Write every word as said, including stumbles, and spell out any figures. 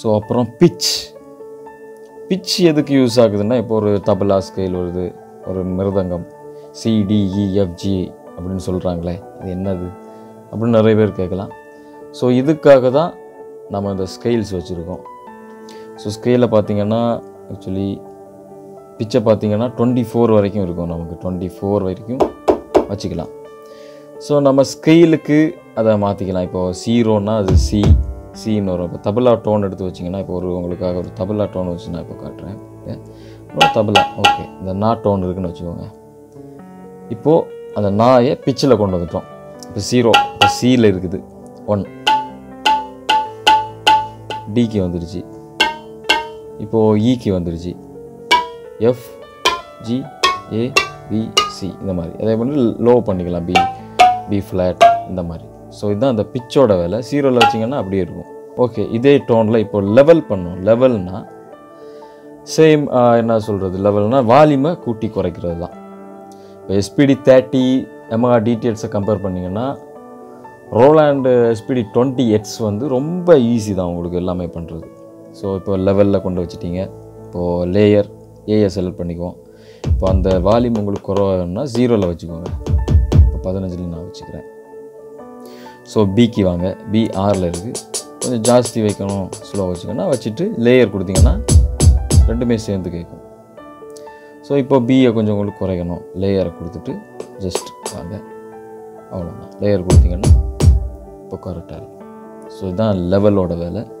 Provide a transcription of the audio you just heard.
So அப்புறம் pitch pitch எதுக்கு use ஆகுதுன்னா, இப்போ ஒரு தபலா ஸ்கேல் வருது, ஒரு மிருதங்கம் சிடிஇஎஃப்ஜி அப்படின்னு சொல்கிறாங்களே அது என்னது அப்படின்னு நிறைய பேர் கேட்கலாம். ஸோ இதுக்காக தான் நம்ம இந்த ஸ்கேல்ஸ் வச்சுருக்கோம். ஸோ ஸ்கேலில் பார்த்திங்கன்னா ஆக்சுவலி பிச்சை பார்த்திங்கன்னா டுவெண்ட்டி ஃபோர் வரைக்கும் இருக்கும், நமக்கு டுவெண்ட்டி ஃபோர் வரைக்கும் வச்சுக்கலாம். ஸோ நம்ம ஸ்கேலுக்கு அதை மாற்றிக்கலாம். இப்போது ஜீரோன்னா அது சி சீன்னு வரும். இப்போ தபலா டோன் எடுத்து வச்சிங்கன்னா, இப்போ ஒரு உங்களுக்காக ஒரு தபலா டோன் வச்சு நான் இப்போ காட்டுறேன். தபலா ஓகே, இந்த நா டோன் இருக்குதுன்னு வச்சுக்கோங்க. இப்போது அந்த நாயை பிச்சில் கொண்டு வந்துட்டோம். இப்போ ஜீரோ இப்போ சீயில் இருக்குது, ஒன் டிக்கு வந்துடுச்சு, இப்போது ஈக்கு வந்துடுச்சு, F G A B C இந்த மாதிரி. அதே மாதிரி லோ பண்ணிக்கலாம், பி பி ஃப்ளாட் இந்த மாதிரி. ஸோ இதுதான் அந்த பிச்சோட வேலை. ஜீரோவில் வச்சிங்கன்னா அப்படியே இருக்கும். ஓகே, இதே டோனில் இப்போ லெவல் பண்ணும். லெவல்னால் சேம் என்ன சொல்கிறது, லெவல்னால் வால்யூமை கூட்டி குறைக்கிறது தான். இப்போ எஸ்பிடி தேர்ட்டி எம்ஆ டிடிஎக்ஸை கம்பேர் பண்ணிங்கன்னா ரோலாண்டு எஸ்பிடி டுவெண்ட்டி எக்ஸ் வந்து ரொம்ப ஈஸி தான் உங்களுக்கு எல்லாமே பண்ணுறது. ஸோ இப்போ லெவலில் கொண்டு வச்சிட்டிங்க. இப்போது லேயர் ஏஐ செலக்ட் பண்ணிக்குவோம். இப்போ அந்த வால்யூம் உங்களுக்கு குறைவாகணும்னா ஜீரோவில் வச்சுக்கோங்க. இப்போ பதினஞ்சில் நான் வச்சுக்கிறேன். ஸோ பிக்கு வாங்க, பிஆரில் இருக்குது, கொஞ்சம் ஜாஸ்தி வைக்கணும் ஸ்லோ வச்சுக்கோன்னா வச்சுட்டு லேயர் கொடுத்திங்கன்னா ரெண்டுமே சேர்ந்து கேட்கும். ஸோ இப்போ பியை கொஞ்சம் உங்களுக்கு குறைக்கணும், லேயரை கொடுத்துட்டு ஜஸ்ட் வாங்க, அவ்வளோதான். லேயர் கொடுத்திங்கன்னா இப்போ கரெக்டாக இருக்கும். ஸோ இதுதான் லெவலோட வேலை.